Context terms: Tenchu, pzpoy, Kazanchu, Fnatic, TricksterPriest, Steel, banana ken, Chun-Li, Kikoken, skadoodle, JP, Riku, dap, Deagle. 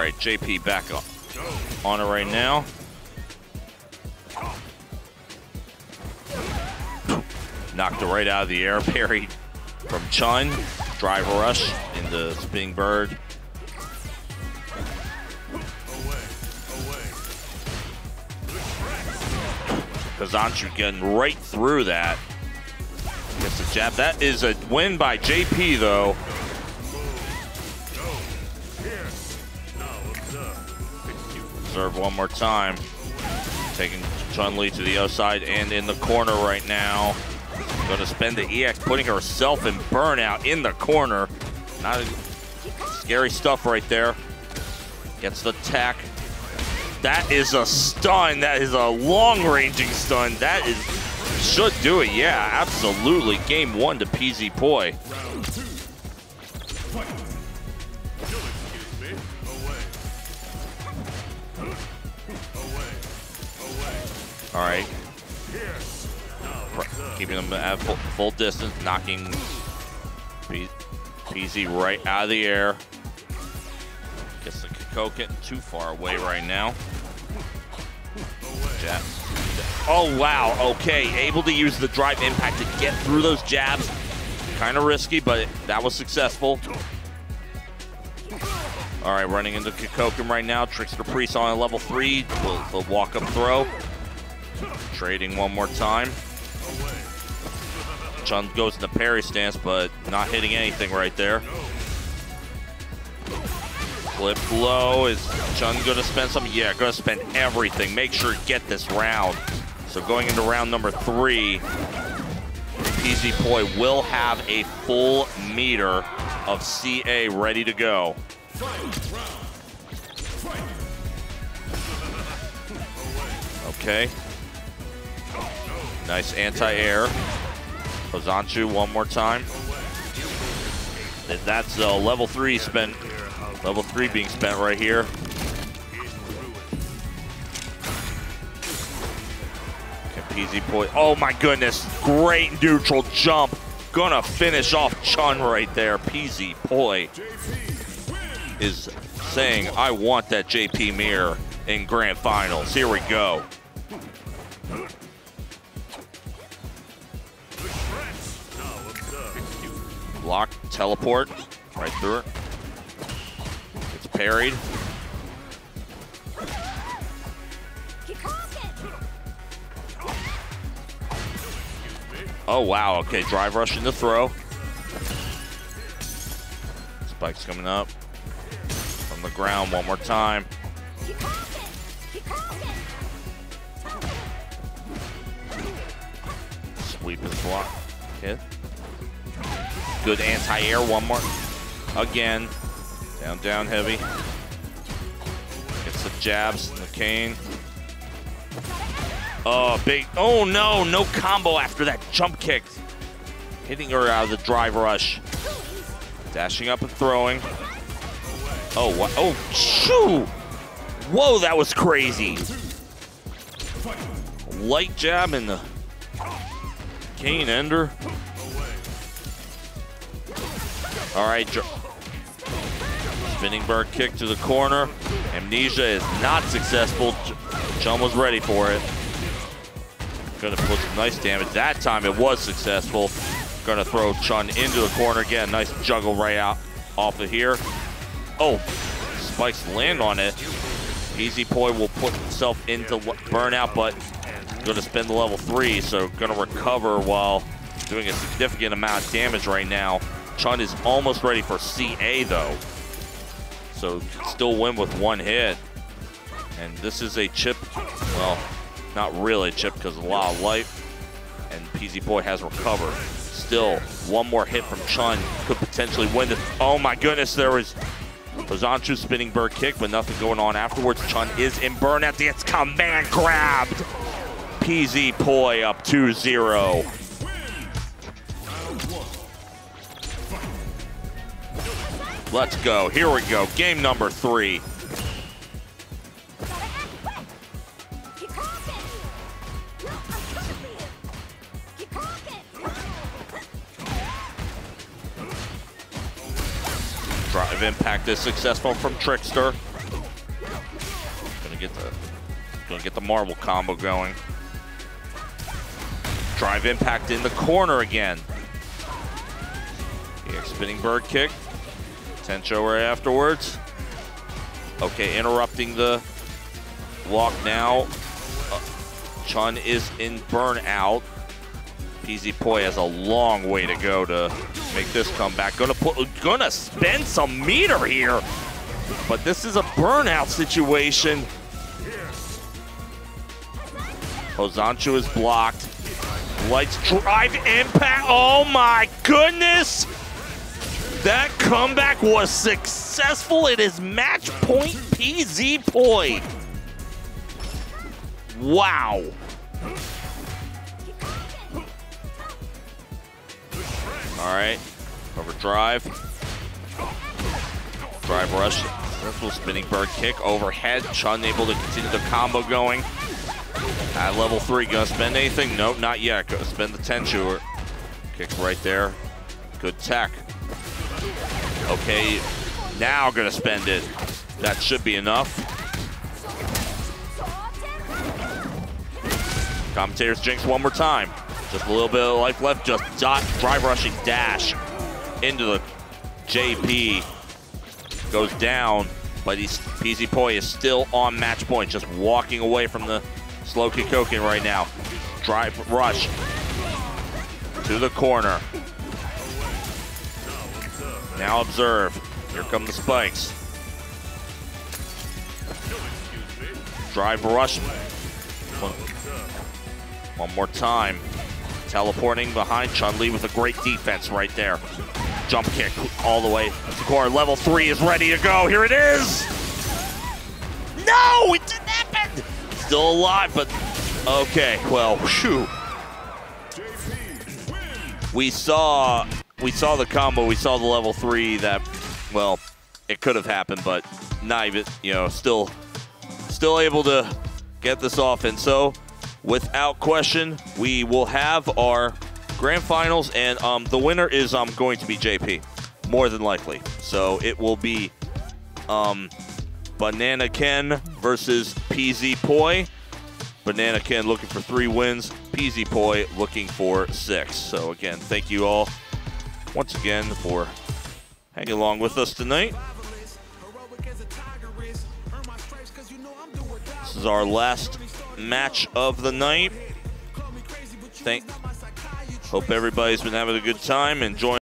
Alright, JP back up. On it right now. Knocked it right out of the air, parried from Chun. Driver rush into Spinning Bird. Kazanchu getting right through that. Gets a jab. That is a win by JP, though. Serve one more time. Taking Chun-Li to the other side and in the corner right now. Gonna spend the EX putting herself in burnout in the corner. Not scary stuff right there. Gets the tack. That is a stun. That is a long-ranging stun. That is should do it. Yeah, absolutely. Game one to pzpoy. All right. Keeping them at full distance, knocking PZ right out of the air. Gets the Kiko getting too far away right now. Jab. Oh, wow. Okay. Able to use the drive impact to get through those jabs. Kind of risky, but that was successful. All right, running into Kikokum right now. Trickster Priest on level 3. The walk-up throw. Trading one more time. Chun goes in the parry stance, but not hitting anything right there. Flip low. Is Chun going to spend something? Yeah, going to spend everything. Make sure to get this round. So going into round number 3, pzpoy will have a full meter of CA ready to go. Okay. Nice anti-air. Kazanchu one more time. That's level 3 spent. Level 3 being spent right here. Okay, pzpoy. Oh my goodness. Great neutral jump. Gonna finish off Chun right there. pzpoy is saying, I want that JP mirror in grand finals. Here we go. Block, teleport, right through it. It's parried. Oh, wow. Okay, drive rush in the throw. Spike's coming up from the ground one more time. Sweep is blocked. Hit. Good anti-air, one more. Again, down heavy. Gets the jabs, the cane. Oh, big, oh no, no combo after that jump kick. Hitting her out of the drive rush. Dashing up and throwing. Oh, what, oh, shoo! Whoa, that was crazy. Light jab and the cane ender. All right, Spinning Bird kick to the corner. Amnesia is not successful. Chun was ready for it. Gonna put some nice damage. That time it was successful. Gonna throw Chun into the corner again. Nice juggle right out off of here. Oh, spikes land on it. pzpoy will put himself into burnout, but gonna spend the level 3, so gonna recover while doing a significant amount of damage right now. Chun is almost ready for CA though, so still win with one hit. And this is a chip, well, not really a chip because a lot of life, and pzpoy has recovered. Still, one more hit from Chun could potentially win this. Oh my goodness, there was Kazanchu spinning bird kick, but nothing going on afterwards. Chun is in burnout, it's command grabbed. pzpoy up 2-0. Let's go. Here we go. Game number 3. Drive impact is successful from Trickster. Gonna get the marble combo going. Drive impact in the corner again. Yeah, spinning bird kick. Tencho right afterwards. Okay, interrupting the block now. Chun is in burnout. pzpoy has a long way to go to make this comeback. Gonna spend some meter here, but this is a burnout situation. Hozanchu is blocked. Lights drive impact. Oh my goodness! That comeback was successful. It is match point pzpoy. Wow. All right, over drive. Drive rush, reversal, spinning bird kick, overhead. Chun able to continue the combo going. At level 3, gonna spend anything? Nope, not yet. Gonna spend the Tenchu. Kick right there. Good tech. Okay, now gonna spend it. That should be enough. Commentators jinx one more time. Just a little bit of life left, just drive rushing dash into the JP. Goes down, but pzpoy is still on match point, just walking away from the slow Kikoken right now. Drive rush to the corner. Now observe, here come the spikes. Drive rush. One more time. Teleporting behind Chun-Li with a great defense right there. Jump kick all the way to the core. Level 3 is ready to go. Here it is. No, it didn't happen. Still alive, but okay. Well, shoot. We saw the combo. We saw the level 3 that, well, it could have happened, but not even, you know, still able to get this off. And so, without question, we will have our grand finals, and the winner is going to be JP, more than likely. So it will be Banana Ken versus pzpoy. Banana Ken looking for 3 wins, pzpoy looking for 6. So again, thank you all once again for hanging along with us tonight. This is our last match of the night. Hope everybody's been having a good time enjoying